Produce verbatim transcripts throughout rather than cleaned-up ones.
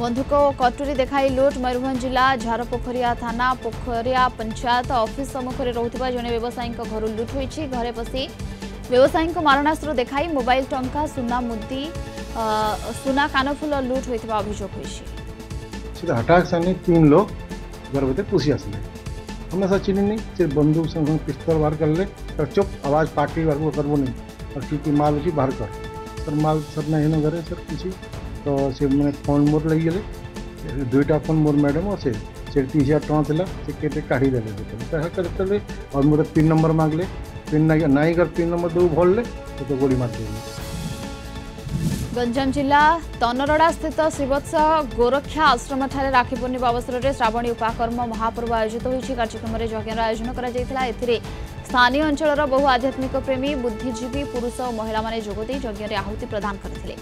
बंधुक कटुरी देखाई लुट मयूरभंज जिला झारपोखरिया थाना पोखरिया पंचायत ऑफिस सम्मुख में रोकता जड़े व्यवसायी घर लुट होई घरे पसी व्यवसायी मारणास्त्र देखाई मोबाइल टंका सुना मुद्दी सुना कानफुल लुट होता अभियोग सीधा हटाक सामने तीन लोग घर भर पुसी आसले हमने सर चिन्ह नहीं सिर्फ बंदूक संग पिस्तौल बाहर कर ले सर चुप आवाज पार्टी वर्ग करबो नहीं और की माल अच्छी बाहर कर सर माल सर नहीं न करे सर किसी तो से मैंने फोन मोर लग गले दुईटा फोन मोर मैडम और से तीस हजार टाँग से कैटे काढ़ी देले करते और मोर पिन नंबर मांगले पिन नाई कर पिन नंबर दे भले तो गोली मार दे। गंजाम जिला तनरड़ा स्थित श्रीवत्स गोरक्षा आश्रम ठारे राखी पूर्णिमा अवसर में श्रावणी उपाकर्म महापर्व आयोजित होती कार्यक्रम में यज्ञर आयोजन कर स्थानीय अंचल बहु आध्यात्मिक प्रेमी बुद्धिजीवी पुरुष और महिला मैंने जोगदे यज्ञ में आहुति प्रदान करते।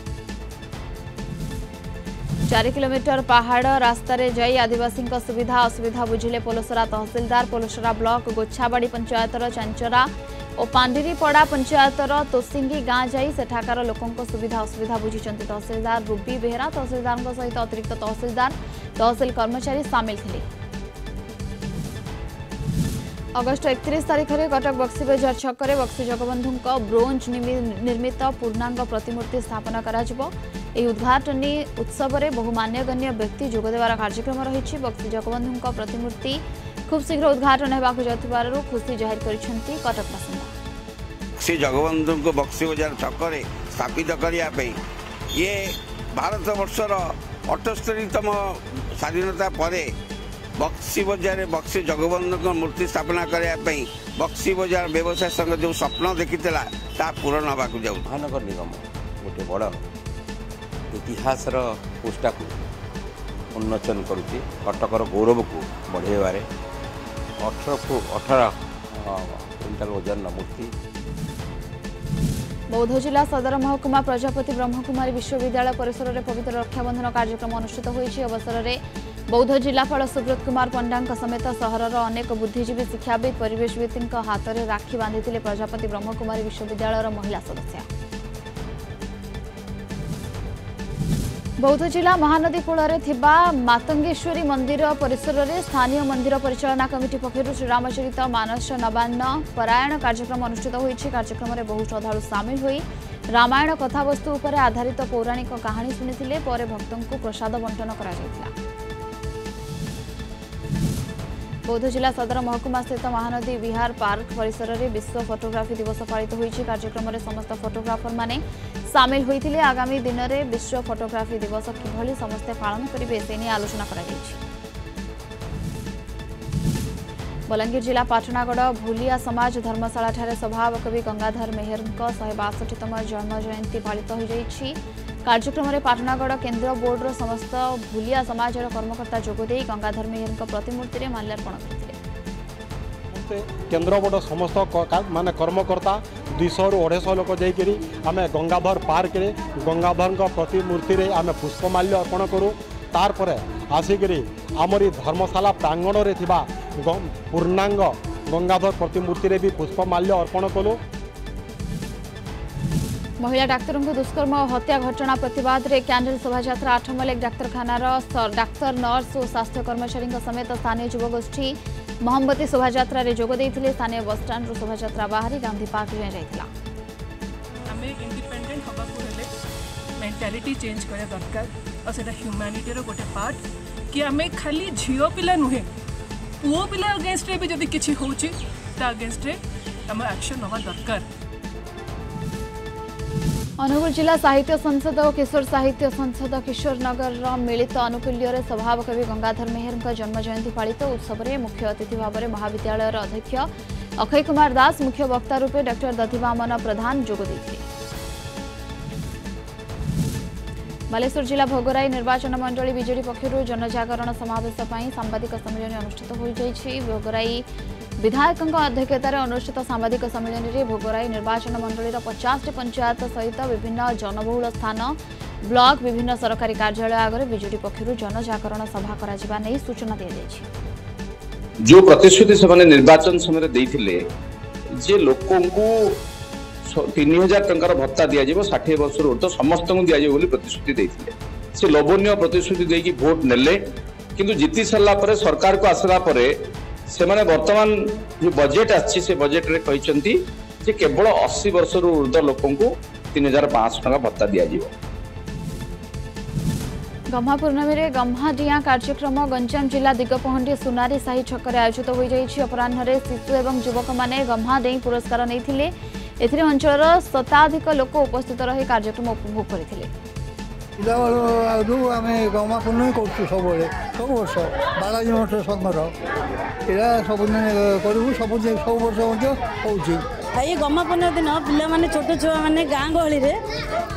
चार किलोमीटर पहाड़ रास्तार जाई आदिवासी सुविधा असुविधा बुझिले पोलसरा तहसिलदार। पोलसरा ब्लॉक गोछाबाड़ी पंचायतर चांचरा और पांडिरीपड़ा पंचायतर तोसिंगी गाँ जाई सेठाकार लोकों सुविधा असुविधा बुझिचंती तहसिलदार रूबी बेहरा। तहसिलदार सहित अतिरिक्त तहसिलदार तहसिल कर्मचारी सामिल थे। अगस्ट एकतीस तारीख में कटक बक्सी बजार छक बक्सी जगबंधु ब्रोंज निर्मित पूर्णांग प्रतिमूर्ति स्थापना हो उद्घाटनी उत्सव में बहु मान्यगण्य व्यक्ति जोगदेवार कार्यक्रम रही। बक्सी जगबंधु प्रतिमूर्ति खूब शीघ्र उद्घाटन होगा खुशी जाहिर करटक बासिंदा श्री जगबंधु को बक्सी बजार छक स्थापित करने ये भारत वर्षर अठस्तरीतम स्वाधीनता पर बक्सी बजार बक्सी जगबंधु मूर्ति स्थापना करने बक्सी बजार व्यवसाय संघ जो स्वप्न देखी पूरण होगा जाऊ महानगर निगम गोटे बड़ इतिहास पृष्ठा को उन्मोचन करुच्ची कटकर गौरव को बढ़ेबार अठर को अठारह क्विंटाल ओजन मूर्ति। बौद्ध जिला सदर महकुमा प्रजापति ब्रह्मकुमारी विश्वविद्यालय परिसर में पवित्र रक्षाबंधन कार्यक्रम अनुष्ठित होती अवसर में बौद्ध जिलापाल सुब्रत कुमार पंडांक समेत सहरर अनेक बुद्धिजीवी शिक्षाविद परिवेशवित्ती हाथ में राखी बांधि प्रजापति ब्रह्मकुमारी विश्वविद्यालय महिला सदस्य। बौद्ध जिला महानदी कूलर मातंगेश्वरी मंदिर परिसर में स्थानीय मंदिर परिचालना कमिटी पक्षर श्रीरामचरित मानस नवान्न पारायण कार्यक्रम अनुष्ठित होती। कार्यक्रम में बहु श्रद्धा सामिल हो रामायण कथावस्तु पर आधारित पौराणिक कहानी शुणी भक्तों को प्रसाद बंटन कर। बौद्ध जिला सदर महकुमा स्थित महानदी विहार पार्क परिसर में विश्व फोटोग्राफी दिवस पालित होती। कार्यक्रम में समस्त फोटोग्राफर माने सामिल होते। आगामी दिन में विश्व फोटोग्राफी दिवस किभली समस्ते पालन करेंगे से नहीं आलोचना करा जायछि। बलांगीर जिला पाटणागढ़ भूलिया समाज धर्मशाला ठारे स्वभाव कवि गंगाधर मेहरंक एक सौ बासठ तम जन्म जयंती पालित हो जायछि। कार्यक्रम में पाटणागढ़ केन्द्र बोर्डर समस्त भूलिया समाजर कर्मकर्ता जोगदे गंगाधर मेहर प्रतिमूर्ति में माल्यार्पण करते। केन्द्र बोर्ड समस्त मान कर्मकर्ता दुई सौ रु अढ़ाई सौ लोक जाकि आम गंगाधर पार्क गंगाधर प्रतिमूर्ति में आम पुष्पमाल्य अर्पण करूँ। तारपर आसिक आमरी धर्मशाला प्रांगण में पूर्णांग गंगाधर प्रतिमूर्ति में भी पुष्पमाल्य अर्पण कलु। महिला डाक्तर को दुष्कर्म और हत्या घटना प्रतिवाद में कैंडल शोभायात्रा आठमलेक डाक्तखानार डाक्तर नर्स और स्वास्थ्य कर्मचारी समेत स्थानीय युवगोष्ठी मोमबत्ती शोभायात्रा रे जोग देइथिले। स्थानीय बसस्टाण्ड रु शोभायात्रा बाहरी गांधी पार्क जाए जाइथिला। हमें इंडिपेंडेंट होबा को हेले मेंटालिटी चेंज करे दरकार और सेटा ह्यूमैनिटी रो गोटे पार्ट कि हमें खाली झियो पिला नुहे पुओ पिला अगेंस्ट रे भी जदी किछि होउछि ता अगेंस्ट रे हम एक्शन होबा दरकार। अनुगुल जिला साहित्य संसद और किशोर साहित्य संसद किशोरनगर मिलित आनुकूल्य स्वभाव कवि गंगाधर मेहर जन्म जयंती पालित। उत्सव में मुख्य अतिथि भाव में महाविद्यालय अध्यक्ष अक्षय कुमार दास मुख्य वक्ता रूपे डॉक्टर दधिवामन प्रधान जोग देइथिले। बालेश्वर जिला भोगराई निर्वाचन मंडली बीजेडी पक्षर जनजागरण समावेश सांबादिक सम्मेलन अनुष्ठित हो जायछि। भोगराई विधायकों अध्यक्षतार अनुष्ठित सांबादिक सम्मेलन में भोगराई निर्वाचन मंडल पचास पंचायत सहित विभिन्न जनबहुल स्थान ब्लॉक विभिन्न सरकारी कार्यालय आगे बीजेडी पक्षर जनजागरण सभा करा नहीं सूचना दी जाइए। जो प्रतिश्रुति से निर्वाचन समय देते जे लोक तीन हजार टंकार भत्ता दिया षाठी वर्ष समस्त दिया प्रतिश्रुति से लोभनीय प्रतिश्रुति देकी भोट नेले किंतु जीति सरला परे सरकार को आसला परे से माने वर्तमान जो बजेट आछि से बजेट रे कहिसेंती जे केवल अस्सी वर्ष रु ऊर्ध्व लोकन को तीन हजार पांच टका भत्ता दिया जीव। गम्हा पूर्णिमा में गम्हाडिया कार्यक्रम गंजाम जिला दिगपहंडी सुनारी साही छकर आयोजित हो जाएगी। अपराह्न शिशु एवं युवक मैंने गम्हा दे पुरस्कार नहीं अंचल शताधिक लोक उपस्थित रही कार्यक्रम उपभोग करते गम्हा पूर्णिमा कर सब सब वर्ष बालाजी मठ संघर या सबुद करूँ सब सब वर्ष हो ये गम्मा पूर्णिमा दिन पिला माने छोट छुआ माने गाँ गहली रे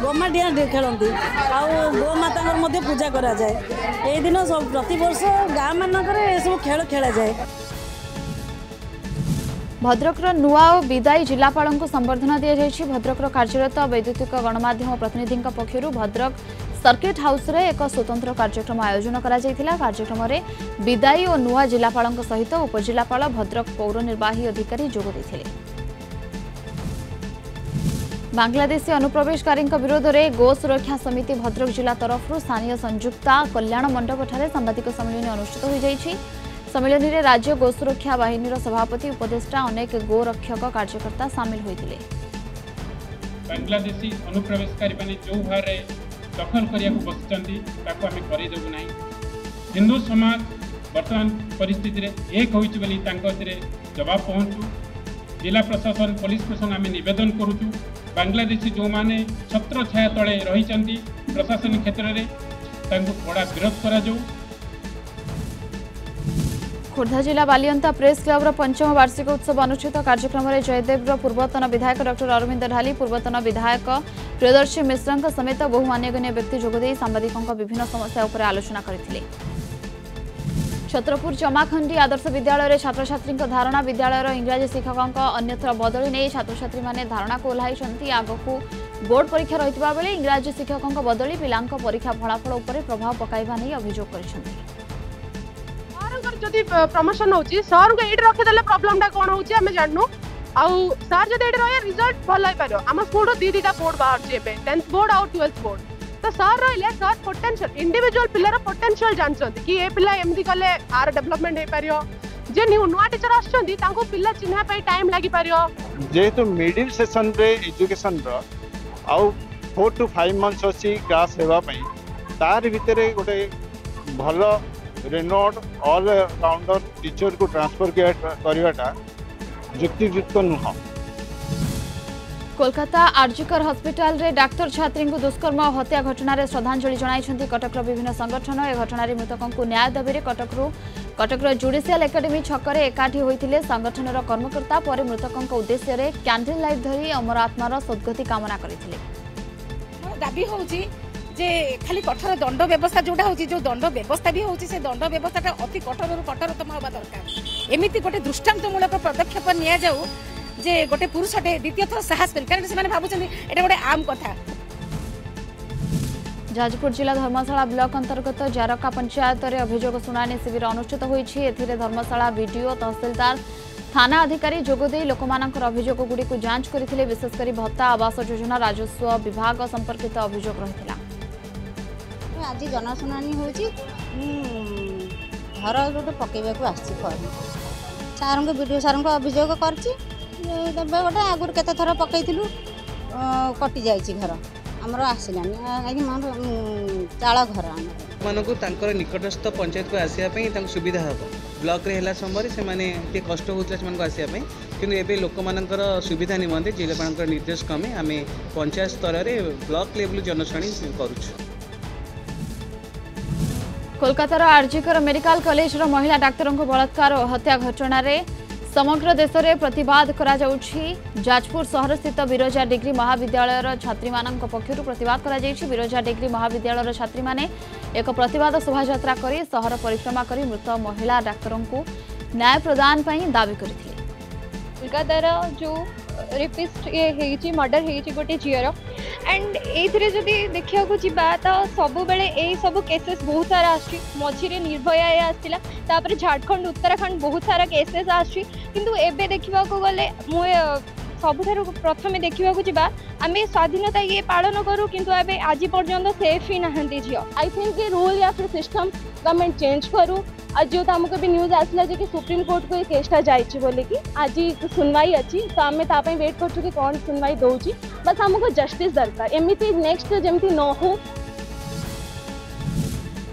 गम्मा डिया खेलती आ गोमाता पूजा करा जाए ये दिन सब प्रति वर्ष गाँ मानक सब खेल खेला जाए। भद्रकर नुआ और विदायी जिलापाल को संबर्धना दि जाएगी। भद्रकर कार्यरत वैद्युतिक गणमाध्यम प्रतिनिधि पक्षर भद्रक सर्किट हाउस रे एक स्वतंत्र कार्यक्रम आयोजन कराइला। कार्यक्रम में विदायी और नुआ जिलापाल सहित उपजिलापाल भद्रक पौर निर्वाही अधिकारी जोग देते। बांग्लादेशी अनुप्रवेशकारी विरोध में गो सुरक्षा समिति भद्रक जिला तरफ स्थानीय संयुक्ता कल्याण मंडप ठारे सांबादिक सम्मिलन अनुष्ठित हो जाएगी। सम्मिलन में राज्य गो सुरक्षा बाहिनी सभापति उपदेष्टा अनेक गोरक्षक कार्यकर्ता सामिल होते। बांग्लादेशी अनुप्रवेशकारी माने जो हारे दखल करिया को बसचंदी ताको हमें करै देबो नाही। हिंदू समाज वर्तमान परिस्थिति रे एक होइछ बली तांको रे जवाब पहुंचू। जिला प्रशासन पुलिस प्रशासन आम नवेदन करूचु बांग्लादेशी जो माने छत्र छाया तले रही प्रशासन क्षेत्र में बड़ा विरोध करा। खोर्धा जिला बालियंता प्रेस क्लब पंचम वार्षिक उत्सव अनुष्ठित कार्यक्रम में जयदेव पूर्वतन विधायक डॉक्टर अरविंद ढाली पूर्वतन विधायक प्रियदर्शी मिश्रा समेत बहु मानगण्य व्यक्ति जोगदे सांबादिकों विभिन्न समस्या उपर आलोचना करथिले। छत्रपुर जमाखंडी आदर्श विद्यालय में छात्र छात्री धारणा विद्यालय इंग्राजी शिक्षकों अन्यत्र बदली नहीं छात्र छात्री माने धारणा को ओह्ल आगक बोर्ड परीक्षा रही बेले इंग्राजी शिक्षकों बदली पिला परीक्षा फलाफल उपर प्रभाव पकाइबा नहीं अभियोग करछन्ति। प्रमोशन हो सर को ये रखीदे प्रोब्लम कौन होमें जानू आर जब रही रिजल्ट भल हो आम स्कूल दी दीटा बोर्ड बाहर टेन्थ बोर्ड आउ ट्वेल्थ बोर्ड तो सर रही sir potential individual pillar potential जानते कि ये पिला एमती कले आर डेवलपमेंट हो पार जे नुआ टीचर आसको पिला चिन्ह टाइम लग पार जेहेतु मिडिल सेसन रे एजुकेशन आउ फोर टू फाइव मंथ्स अच्छी क्लास होगापी तार भितर गोटे भल रेनोड ऑल राउंडर टीचर को ट्रांसफर करवाटा युक्तियुक्त नुह। कोलकाता आर्जिकर हॉस्पिटल रे डाक्टर छात्री को दुष्कर्म और हत्या घटना रे श्रद्धांजलि जणाई कटक विभिन्न संगठन ए घटन मृतकों को न्याय दाबी रे कटकरू कटक जुडिशियल एकाडेमी छकर एकाठी होते संगठन कर्मकर्ता पर मृतकों उद्देश्य रे कैंडल लाइट धरी अमर आत्मार सद्गति कामना करथिले। दाबी होउची जे खाली कठोर दंड व्यवस्था जोटा होउची जो दंड व्यवस्था भी होउची से दंड व्यवस्था अति कठोररू कठोरतम होबा दरकार। एमिति गोटे दृष्टांतमूलक पदक्षेप निया जाऊ जे गोटे पुरुषटे द्वितीय थर साहस भाई आम कथा। जाजपुर जिला धर्मशाला ब्लॉक अंतर्गत जारका पंचायत रे अभियोग सुनानी शिविर अनुष्ठित होईछि। एथिरे धर्मशाला वीडियो तहसीलदार थाना अधिकारी जोगदे लोकमानंकर अभियोग गुडीकु जांच करथिले। विशेषकर भत्ता आवास योजना राजस्व विभाग संपर्कित अभियोग रहितला। आज जनसुनानी होईछि घर रोड पकेबाकु आछि फर्म सारंग वीडियो सारंग अभियोग करछि गोटे आगुरी केत थर पकईलु कटि जाइए घर आमर आसलानी चाल घर आम को निकटस्थ पंचायत को आसापी सुविधा हम ब्लॉक रे समय से कष्ट होता आसापी कि एवं लोक मानकर सुविधा निम्ते जिलापा निर्देश क्रमे आम पंचायत स्तर में ब्लॉक लेवल जनश्रेणी करुँ। कोलकाता आर्जिकर मेडिकल कॉलेज रो महिला डाक्तर को बलात्कार और हत्या घटना रे समग्र देश में प्रतिवाद करा जाउछि। जाजपुर शहर स्थित बिरजा डिग्री महाविद्यालय छात्री मानक पक्षरु प्रतिवाद करा जाइछि। बिरजा डिग्री महाविद्यालय छात्री माने एक प्रतिवाद शोभायात्रा करी शहर परिक्रमा करी मृत महिला डाक्तर को न्याय प्रदान पई दाबी करथिले। कोलकाता जो रेपिस्ट ये मर्डर हो गोटे झीर एंड ये जब देखा जा सब बेले ये सब केसेस बहुत सारा आसी मझीरे निर्भया आसला तापर झारखंड उत्तराखंड बहुत सारा केसेस आसी किंतु एबे देखा गले मुझे सबुठार प्रथम देखा जावा आम स्वाधीनता ये पालन करूँ कि आज पर्यटन सेफ ही ना झील। आई थिंक ये रूल या फिर सिस्टम गवर्नमेंट चेंज करूँ। आज जो आमको भी न्यूज आसला कि सुप्रीम कोर्ट को ये केसटा जाइए आज सुनवाई अच्छी तो आम ताप वेट करूँ कि कौन सुनवाई दौर बस आमको जस्टिस दरकार एमती नेक्स्ट जमी न हो।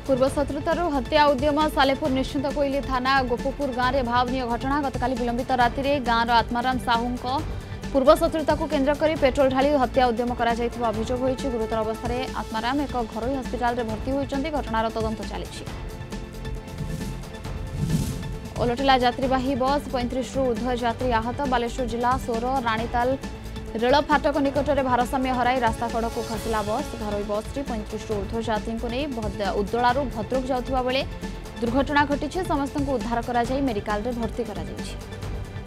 पूर्व शत्रुतार हत्या उद्यम सालेपुर निश्चिंत कोइली थाना गोपपुर गांव में भावनीय घटना गतकाली विलंबित राति रे गांव आत्माराम साहू पूर्व शत्रुता को केन्द्र करी पेट्रोल ढाली हत्या उद्यम कर अभियोग होइछि। गुरुतर अवस्था रे आत्माराम एक घरोई हस्पिटाल रे भर्ती होइछन्ति। घटनार तदंत चलिछि। ओलटिला यात्रीवाही बस पैंतीस रु ऊर्ध्व यात्री आहत। बालेश्वर जिला सोर राणीताल रेल फाटक निकटरे भारसाम्य हराई रास्ता कड़क खसला बस। घरोई बस पैंतीस रु ऊर्ध्व यात्री को नहीं उद्दलारू भद्रक जाउथुबा बेले दुर्घटना घटी। समस्त उद्धार करा जाई मेडिकल रे भर्ती करा जाई।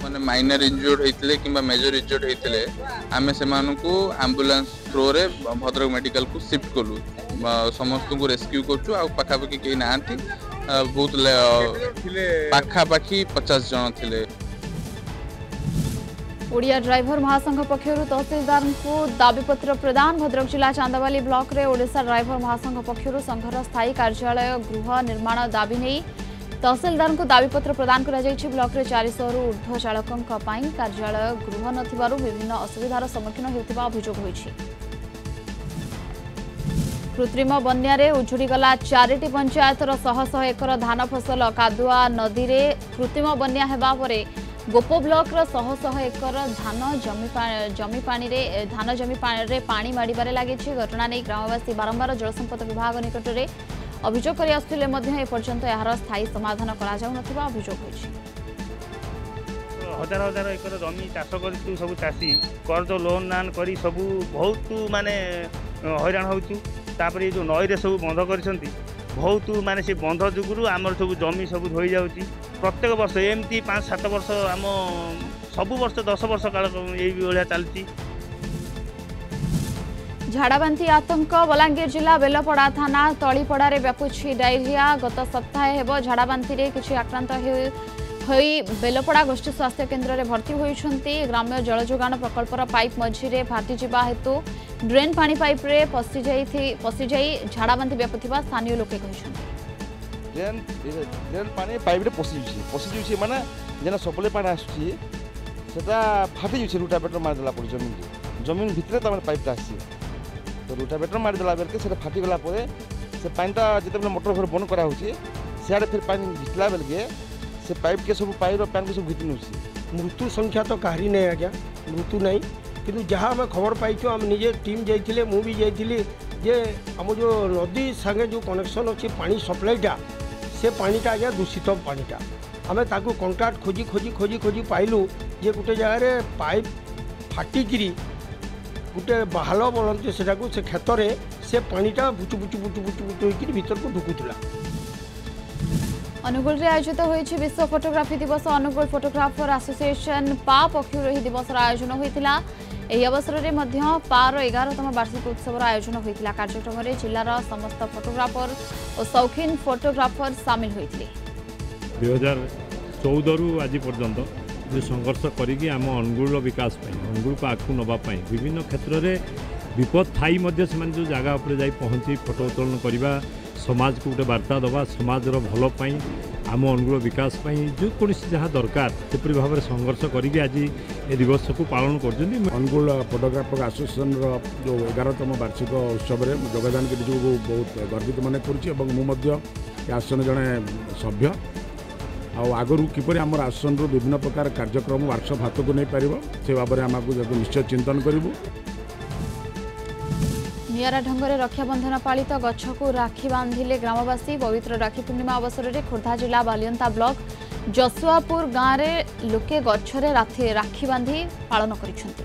माने माइनर इंजर्ड होइतले किबा मेजर इंजर्ड होइतले आमे सेमानकु एम्बुलेंस थ्रो रे भद्रक मेडिकल को शिफ्ट कलु। समस्त को रेस्क्यू करचु आ पाखापाखी केही नांती। बहुत पाखापाखी पचास जन थिले। ओडिया ड्राइवर महासंघ पक्षर तहसिलदार को दाबीपत्र प्रदान। भद्रक जिला चांदवाली ब्लॉक रे ओडिशा ड्राइवर महासंघ पक्षर संघर स्थायी कार्यालय गृह निर्माण दाबी नहीं तहसिलदार को दाबीपत्र प्रदान करा जायछि। ब्लॉक रे चार सौ रु ऊर्ध्व चालकंक पई कार्यालय गृह नथिबारु विभिन्न असुविधार सम्मुखीन हेतुबा अभियोग होइछि। कृत्रिम बन्यारे उजुड़ीगला चारिटी पंचायतर शह शह एकर धान फसल। कादुआ नदी रे कृत्रिम बन्या हेबा परे गोप ब्लॉक शह शह एकर धान जमी जमी पानी रे धान जमी पानी पानी माड़बार लगी। घटना नहीं ग्रामवासी बारंबार जलसंपद विभाग निकट में अभियोग कर आपर्यंत यार स्थायी समाधान करा जाउ नथिबा अभियोग होइछि। हजार हजार एकर जमी चाष कर सब चाषी कर्ज लोन नान कर सब बहुत माने हैरान होउछु। तापर जो नई रे सब बंध करछंती बहुत माने से बंध जुगुरु आमर सब जमी सब धोई जाउची। प्रत्येक वर्ष एमती पाँच सात वर्ष आम सब वर्ष दस वर्ष काल ये चलती। झाड़ाबांधी आतंक बलांगीर जिला बेलपड़ा थाना तलीपड़ा व्यापुछि डायरिया। गत सप्ताह हेबो झाड़ाबांधी रे किछि आक्रांत होई बेलपड़ा गोष्ठी स्वास्थ्य केन्द्र रे भर्ती होइछन्ती। ग्राम्य जल जोगान प्रकल्पर पाइप मझी रे फाटी जिबा हेतु ड्रेन पानी पाइप रे पसी जाई पसी जाई झाड़ाबांधी व्यापुथिबा स्थानीय लोके कहिसन्ती। ड्रेन ड्रेन पानी पाइप पशि पशि माने जेना सप्लाई पानी आसा फाटी जाए रूटा बेटर मारिदेला पड़े जमीन जमीन भितर तमें पाइपटा आस रूटा बेटर मारिदेला बेलके से फाटीगला से पानीटा जिते मोटर घर बंद करा सियाड़े फिर पानी घिटला बेलके से पाइप के सब पाइप पानी सब घिटी नौ। मृत्यु संख्या तो कहीं नहीं आज्ञा मृत्यु नहीं कि जहाँ आम खबर पाइचु आम निजे टीम जाइए मुझे जाइली जे आम जो नदी सागे जो कनेक्शन अच्छे पानी सप्लाईटा से पानीटा आज दूषित पानीटा आम ताकू कंट्राक्ट खोजी खोजी खोजी खोजी पाइलु जे गोटे जगह पाइप फाटिकी गोटे बाहल बोलते से क्षेत्र में से पानीटा बुचु बुचु बुचु बुचु बुचु होकर भीतर को ढुकुला। अनुगुल आयोजित हो विश्व फोटोग्राफी दिवस। अनुगुल फोटोग्राफर एसोसिएशन पा पक्षर यह दिवस आयोजन होता। यह अवसर में पार एगारतम वार्षिक उत्सव आयोजन होता। कार्यक्रम में जिलार समस्त फोटोग्राफर और शौकीन फोटोग्राफर सामिल होते। दुई हजार चौदह रु आज पर्यंत जो संघर्ष करी आम अनुगुल विकास अनुगुल को आगू नापी विभिन्न क्षेत्र में विपद थाई जो जगह पर पहुँची फोटो उत्तोलन करवा समाज को गोटे बार्ता दवा समाज भलपाई आम अनुगुल विकास जो कौन जहाँ दरकार किपर भाव में संघर्ष करी आज ए दिवस को पालन कर। अनुगुल फोटोग्राफर एसोसिएशन जो एगारतम वार्षिक उत्सव में योगदान कर बहुत गर्वित मन करेसोसिएशन जड़े सभ्य आगरू किपर आम आसोसिएसन विभिन्न प्रकार कार्यक्रम वार्षिक हाथ को नहीं पार से भाव में आम निश्चय चिंतन करूँ। निरा ढंग में रक्षाबंधन पालित गच्छ को राखी बांधिले ग्रामवासी। पवित्र राखी पूर्णिमा अवसर में खोर्धा जिला बालियंता ब्लॉक जसुआपुर गाँव में लोके गच्छरे राखी बांधि पालन करिसंति।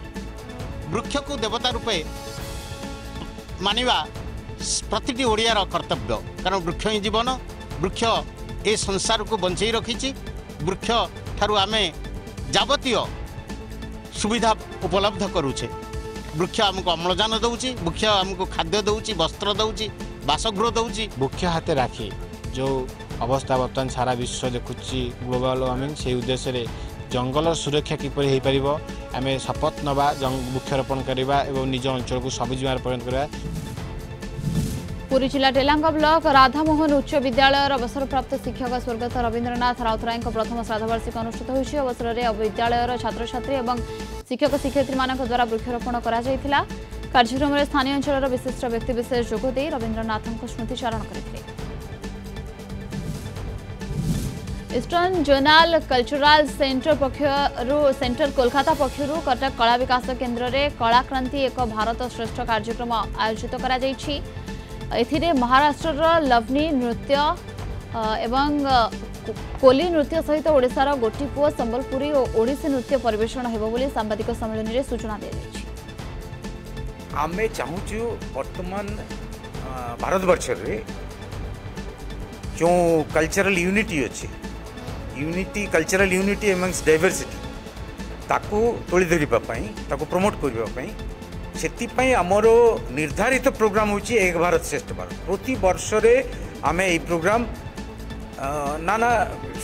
वृक्ष को देवता रूपे मानिबा प्रतिटी ओडियार कर्तव्य कारण वृक्ष ही जीवन। वृक्ष ए संसार को बंचाई रखी। वृक्ष ठारू आमे जावतीय सुविधा उपलब्ध करूचे। वृक्ष आमको अम्लजान दौर वृक्ष आमको खाद्य दौर वस्त्र दौर बासगृह दौर वृक्ष हाथ राखी जो अवस्था बर्तमान सारा विश्व देखुची ग्लोबाल वार्मिंग से उद्देश्य जंगल सुरक्षा किपर हो पार आम शपथ नवा वृक्षारोपण करवा और निज अंचल को सबुजमय परिणत करवा। पुरी जिला डेलांग ब्लॉक राधामोहन उच्च विद्यालय अवसरप्राप्त शिक्षक स्वर्गत रवींद्रनाथ राउतराय प्रथम श्राद्धवार्षिक अनुष्ठित हो अवसर में विद्यालय छात्र छात्री और शिक्षक शिक्षयित्री मानक द्वारा वृक्षारोपण करा कार्यक्रम में स्थानीय अंचल विशिष्ट व्यक्तिविशेष जोगद रवींद्रनाथ स्मृतिचारण करते। ईस्टर्न जोनाल कल्चराल सेंटर पक्ष सेंटर कोलकाता पक्षर कटक कला विकास केन्द्र में कलाक्रांति एक भारत श्रेष्ठ कार्यक्रम आयोजित कर महाराष्ट्र लवनी नृत्य एवं कोली नृत्य सहित ओडिशार गोटीपुआ संबलपुरी और ओडिसी नृत्य परिवेषण होली सांबादिक सम्मेलन में सूचना दी। आमे चाहूँ बर्तमान भारतवर्ष जो कल्चरल यूनिटी अच्छे unity cultural unity amongst diversity ताको तोली धरिबापाई ताको प्रमोट करवाई से आमर निर्धारित प्रोग्राम होची एक भारत श्रेष्ठ भारत। प्रति वर्ष रे आमे ए प्रोग्राम नाना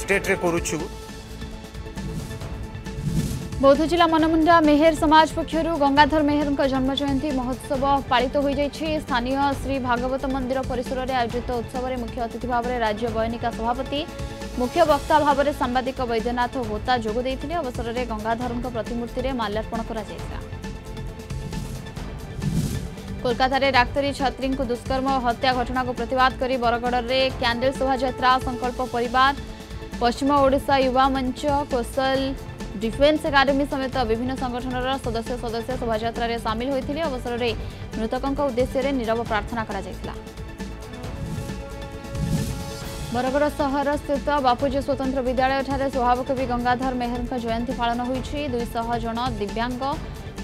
स्टेट रे करूछु। बौद्ध जिला मनमुंडा मेहर समाज पक्षर गंगाधर मेहर जन्म जयंती महोत्सव पालित हो जाएगी। स्थानीय श्री भागवत मंदिर परिसर में आयोजित उत्सव में मुख्य अतिथि भाव में राज्य बयनिका सभापति मुख्य वक्ता भाव में सांबादिक वैद्यनाथ होता जोगदे अवसर में गंगाधर प्रतिमूर्ति में माल्यार्पण कर। कोलकाता रे डाक्तरी छात्री दुष्कर्म और हत्या घटना को प्रतिवाद कर बरगड़ में कैंडल शोभा संकल्प परिवार पश्चिम ओडिशा युवा मंच कौशल डिफेन्स एकाडेमी समेत विभिन्न संगठनर सदस्य सदस्य शोभायात्रा रे सामिल होते अवसर में मृतकों उद्देश्य रे नीरव प्रार्थना करा जायतिला। बरगड़ सहर स्थित बापूजी स्वतंत्र विद्यालय ठारे स्वभावकवि गंगाधर मेहर जयंती पालन होईछि। दुईशह जन दिव्यांग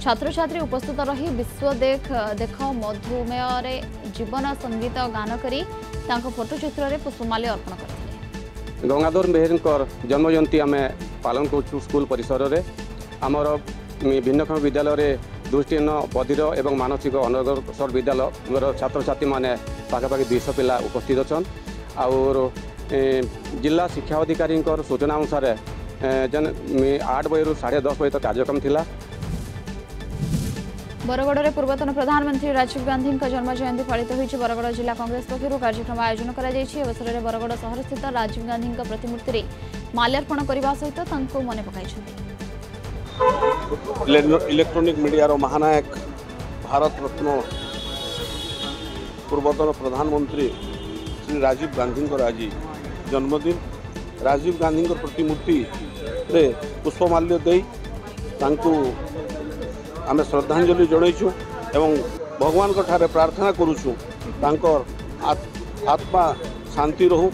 छात्र छात्री उपस्थित रही विश्व देख देख मधुमेह जीवन संगीत गान करी फोटोचित्र रे पुष्पमाल्य अर्पण करथिले। गंगाधर मेहर जन्म जयंती आमे पालन करूँ स्कूल परिसर रे आमर भिन्नक्षम विद्यालय दृष्टिहीन बधिर एवं मानसिक अनग्रसर विद्यालय छात्र छात्री मैंने पाखापाखि दुईश पिला उपस्थित अच्छा। और जिला शिक्षा अधिकारी सूचना अनुसार जेन आठ बजे साढ़े दस बजे तक कार्यक्रम था। बरगड़ में पूर्वतन प्रधानमंत्री राजीव गांधी जन्म जयंती पालित हो बरगड़ जिला कांग्रेस पक्षर कार्यक्रम आयोजन कर अवसर में बरगड़ शहर स्थित राजीव गांधी प्रतिमूर्ति माल्यार्पण करने सहित मन पक। इलेक्ट्रोनिक मीडिया रो महानायक भारत रत्न पूर्वतन प्रधानमंत्री श्री राजीव गांधी आज जन्मदिन। राजीव गांधी प्रतिमूर्ति पुष्पमाल्य दे आम श्रद्धांजलि जड़ाइछुँ एवं भगवान ठारे प्रार्थना करूँ आत्मा शांति रहू।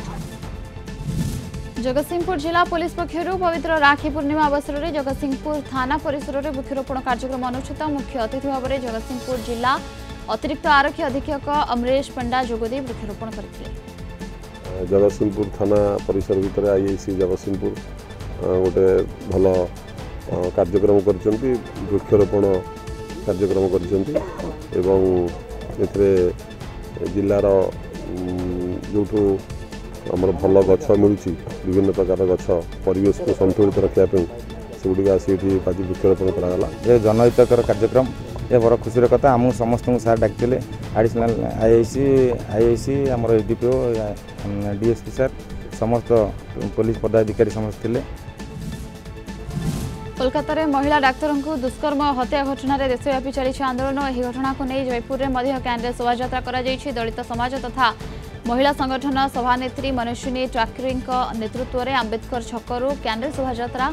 जगतसिंहपुर जिला पुलिस पक्षर पवित्र राखी पूर्णिमा अवसर में जगतसिंहपुर थाना परिसर में वृक्षारोपण कार्यक्रम अनुष्ठित। मुख्य अतिथि भाव में जगतसिंहपुर जिला अतिरिक्त आरक्षी अधीक्षक अमरेश पंडा जोगदे वृक्षारोपण करथिले। जगतसिंहपुर थाना परिसर भितर आईआईसी जगतसिंहपुर गोटे भल कार्यक्रम करछंती वृक्षारोपण कार्यक्रम करछंती एवं एथरे जिल्लार जोठू आमर भल गछ मिलूँ विभिन्न प्रकार गछ परिवेश को संतुलित रखापी सेगुड़ी आसी आज वृक्षारोपण कराला। जनहितकर कार्यक्रम ये बड़ खुशी कथा। आम समस्त सार डाकिले आडिशनाल आईआईसी आईआईसी आमर एडीपीओ डीएसपी सार समस्त पुलिस पदाधिकारी समस्त थे। कोलकाता रे महिला डाक्तर को दुष्कर्म हत्या घटना रे देशव्यापी चली आंदोलन। यह घटना को नहीं जयपुर में कैंडल शोभायात्रा कर दलित समाज तथा महिला संगठन सभानेत्री मनस्विनी टाकरी नेतृत्व में आंबेडकर छकरू कैंडल शोभायात्रा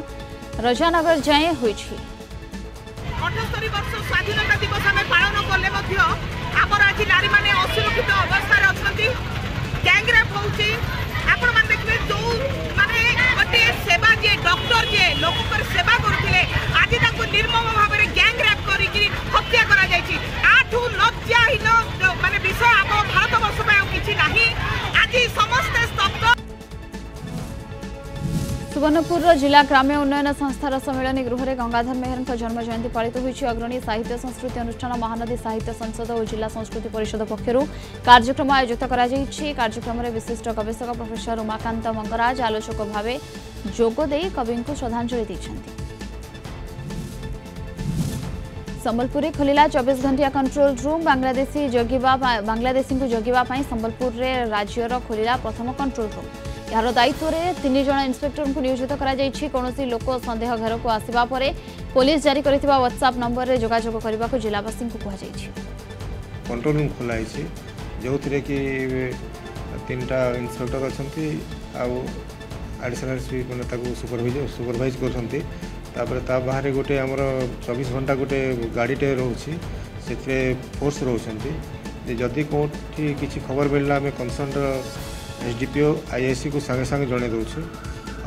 रजानगर जाए हुई। अठहत्तर वर्ष स्वाधीनता दिवस आम पालन कले आमर आज नारी मैंने असुरक्षित अवस्था अच्छा गैंगरेप हो देखिए जो माने गोटे सेवा जे डॉक्टर जे लोक सेवा करते आज तक निर्मम भाव में गैंगरेप कर हत्या करा आठू लज्जाहीन माने विषय आम भारतवर्ष में आज समस्त स्तब्ध। सुवर्णपुर जिला ग्राम्य उन्नयन संस्थार सम्मेलन गृह में गंगाधर मेहरों जन्म जयंती पालित होती। अग्रणी साहित्य संस्कृति अनुष्ठान महानदी साहित्य संसद और जिला संस्कृति परिषद पक्षर कार्यक्रम आयोजित कर कार्यक्रम में विशिष्ट गवेषक प्रोफेसर उमाकांत मंगराज आलोचक भाव जोगदे कवि को श्रद्धांजलि। संबलपुर में खोल चौबीस घंटिया कंट्रोल रूम बांग्लादेशी जगिबा बांग्लादेशी को जगिबा संबलपुर में राज्यर खोल प्रथम कंट्रोल रूम। यार दायित्व में तीन जन इंस्पेक्टर को नियोजित कर कौनसी लोक संदेह घर को आसवा परे पुलिस जारी कर व्हाट्सएप नंबर में जोगाजोग करने को जिलावासी को कंट्रोल रूम खोला जो थी कि तीन टा इंस्पेक्टर अच्छा आडिशनाल मैंने सुपरभाइज कर बाहर गोटे आम चौबीस घंटा गोटे गाड़ीटे रोचे से फोर्स रोचे जदि कौटी किसी खबर मिलला आम कनसर्न एसडीपीओ आईआईसी को संगे संगे जन दूसरे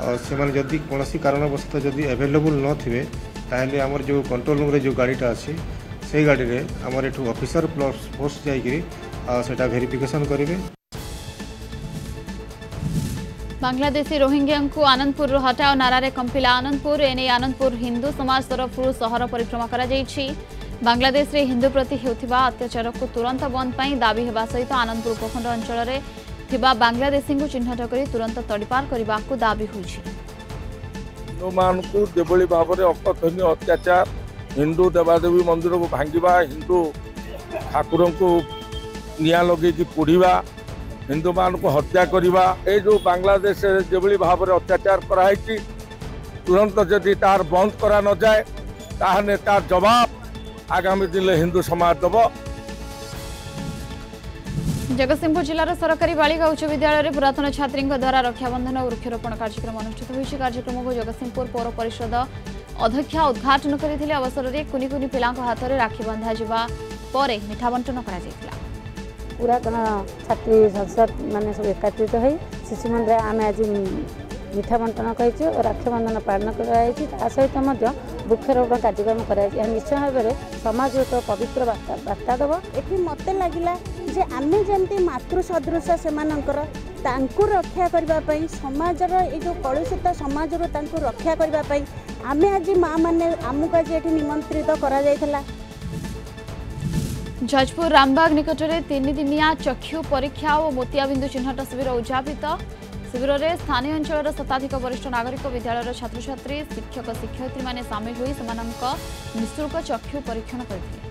और से मैंने जदि कौन कारणवशत जदि एभेलेबुल न थे ताहले आमर जो कंट्रोल रूम रे जो गाड़ीटा अच्छे से गाड़ी रे आमर एठू ऑफिसर प्लस फोर्स जाटा वेरिफिकेशन करेंगे। बांग्लादेशी रोहिंग्या को आनंदपुर हटाओ नारे कंपिला आनंदपुर एने आनंदपुर हिंदू समाज तरफ सहर परिक्रमा कर बांग्लादेश रे हिंदू प्रति होता अत्याचार को तुरंत बंद पर दाबी होगा सहित आनंदपुर उपखंड अंचल में बांग्लादेशी को चिन्हट कर तुरंत तड़पार करने को दावी हिंदू जो भाव में अकथनीय अत्याचार हिंदू देवादेवी मंदिर को भांगा हिंदू ठाकुर को निया लगे पोड़ा हिंदू मान को हत्या करवा ये जो बांग्लादेश जो भाव में अत्याचार कराई तुरंत जदि तार बंद करा न जाए ताहले तार जवाब आगामी दिन में हिंदू समाज दब। जगतसिंहपुर जिलार सरकारी बालिका उच्च विद्यालय में पुरातन छात्री द्वारा रक्षाबंधन और वृक्षारोपण कार्यक्रम अनुष्ठित होती। कार्यक्रम को जगतसिंहपुर पौर परिषद अध्यक्षा उद्घाटन करते अवसर में कुनि कुनि पिला हाथ में राखी बंधा जावा पर मिठा बंटन करा जायतिला। पुरातन छात्री संसद माने सब एकत्रित होई शिशु मंदिर आम आज मिठा बंटन करेछि और रक्षाबंधन पालन कराई सहित वृक्षारोपण कार्यक्रम कराई निश्चय भाव में समाज एक पवित्र बार्ता दब। ये मत लगला जे आमे जमी मातृ सदृश से रक्षा करने समाज जो कलुषित समाज रक्षा करने आमे आज माँ मैंने आमुक आज ये निमंत्रित करा जायतला। जाजपुर रामबाग निकटरे तीन दिनिया चक्षु परीक्षा और मोतियाबिंदु चिन्हट शिविर उद्यापित। शिविर में स्थानीय अंचल शताधिक वरिष्ठ नागरिक विद्यालय छात्र छात्री शिक्षक शिक्षयित्री माने सामिल होई निःशुल्क चक्षु परीक्षण करथिले।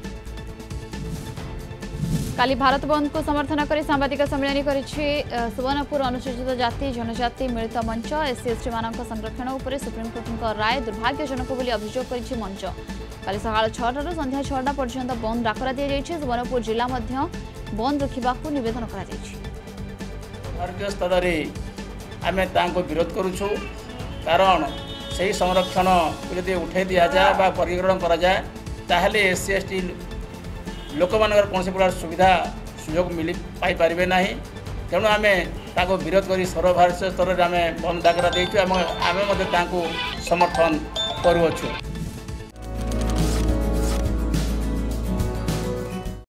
काली भारत बंद को समर्थन करी सांबादिक सम्मेलन करिछि सुवर्णपुर अनुसूचित जाति जनजाति मिलित मंच। एससी एसटी मानक संरक्षण उपरे सुप्रीमकोर्टक राय दुर्भाग्यजनक बोली अभियोग करिछि मंच। काली सकाळ छह टारू संध्या छह टा पर्यंत बंद डाकरा दिया जाइछि। सुवर्णपुर जिला मध्य बंद रखिबाकू निवेदन करा जाइछि। भारतीय स्तररे आमे तांको विरोध करुछु कारण सही संरक्षण यदि उठाई दि जाए बा परिग्रहण करा जाए ताहले एससी एसटी लोक मानकर कौन प्रकार सुविधा सुयोग मिली पाई परिबे नाही। तेणु आमे ताको विरोध करी सर्व भारतीय स्तर में आमे बंद डाकरा देइछु एवं आमे मध्ये तांको समर्थन करूछु।